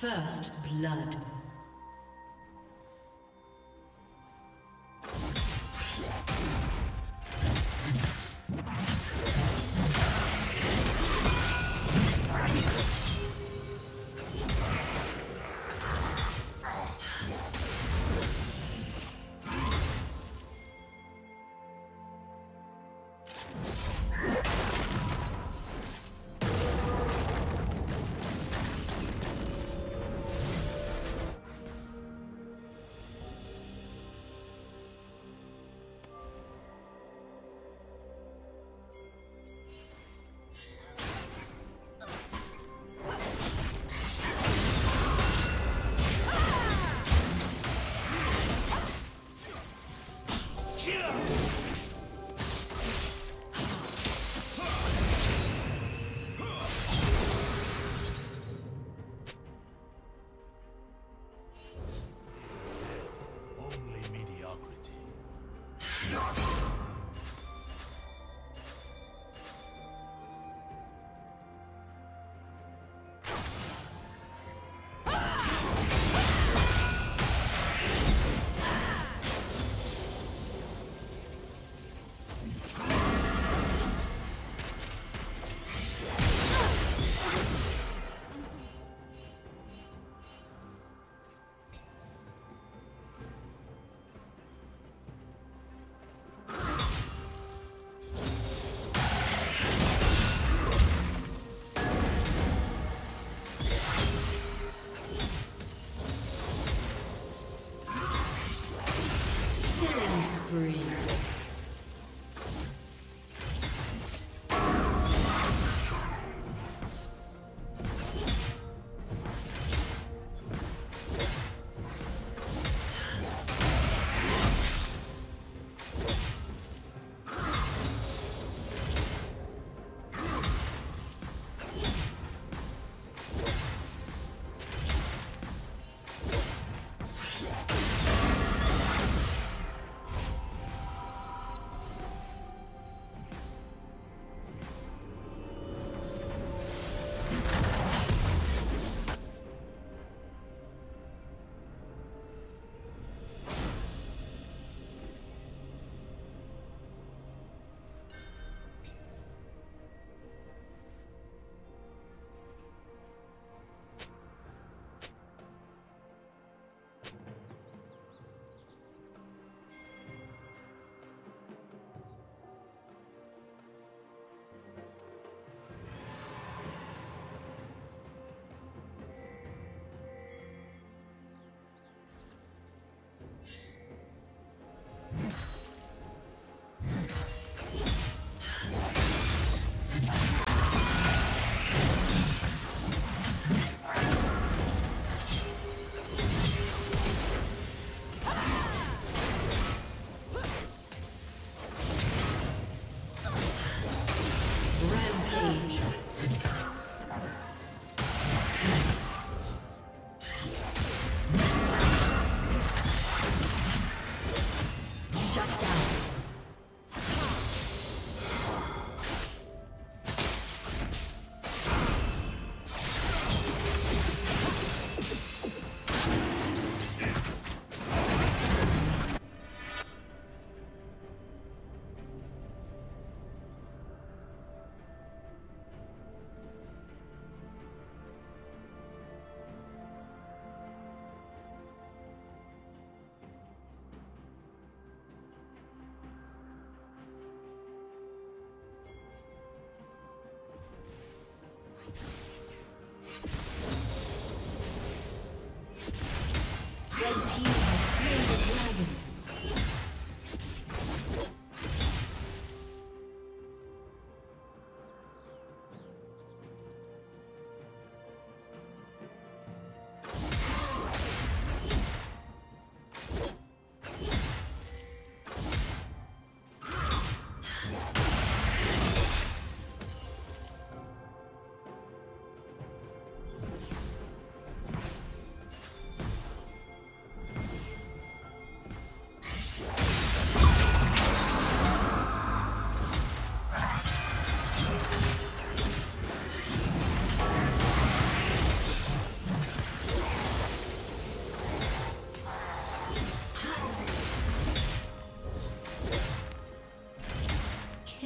First blood.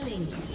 Killing spree.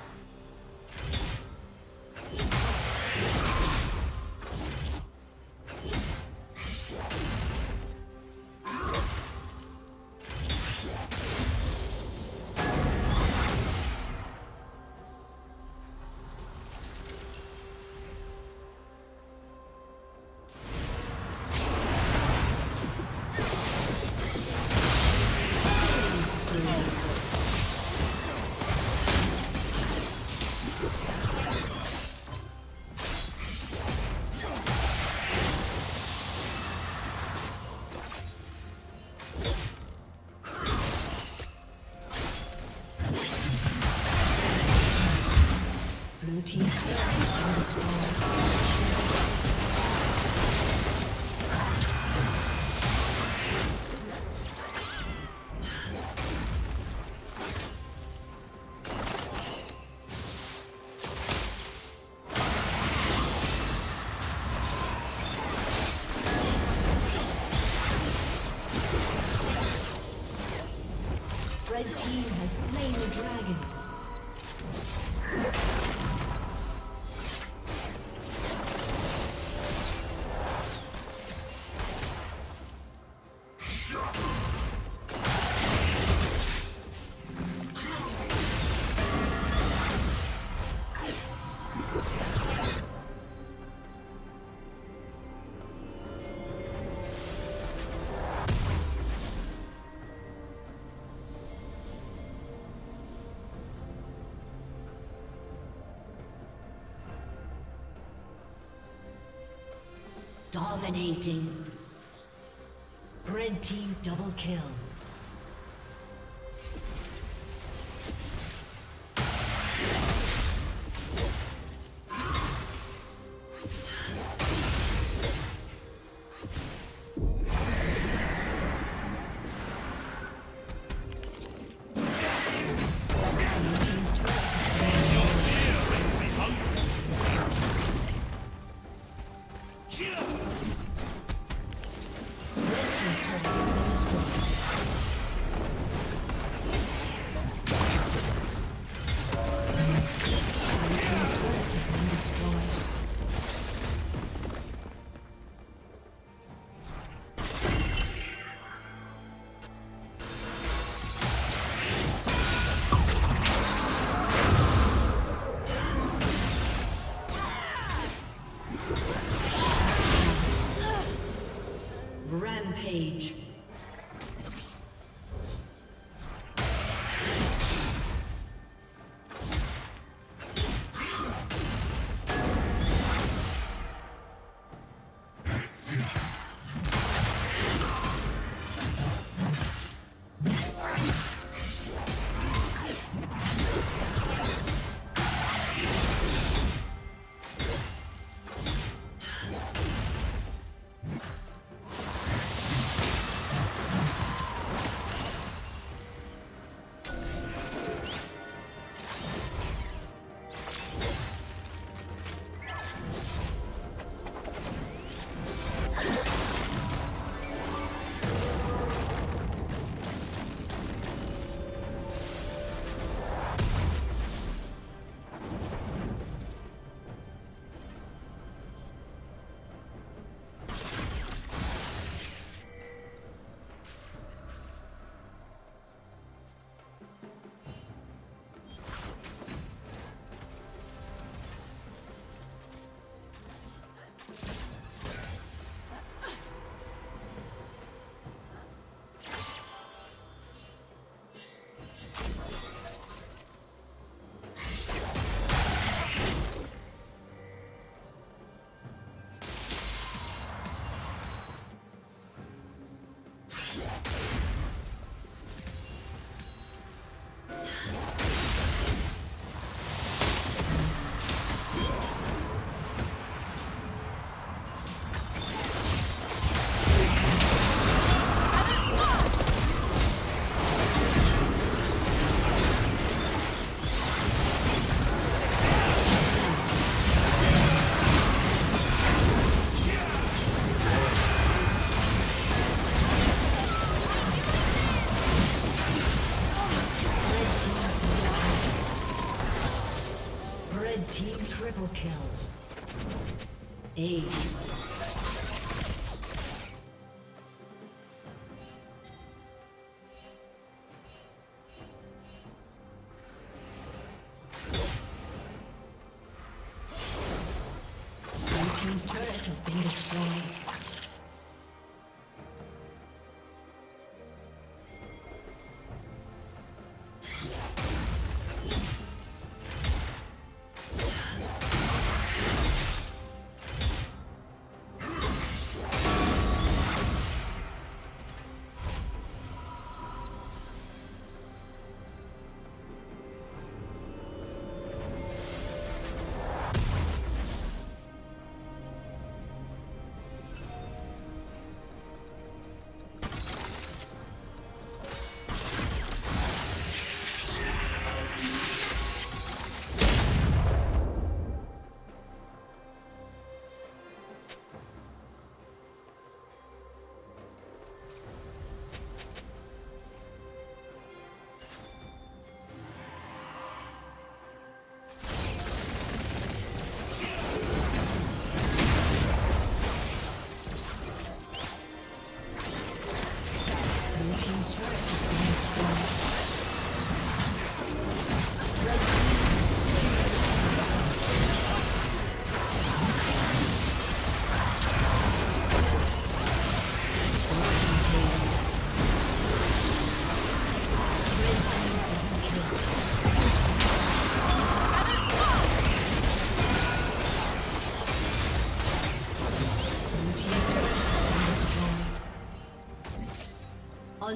The team has slain the dragon. Dominating. Red team double kill. Red team's turret has been destroyed. Red team triple kill. Ace.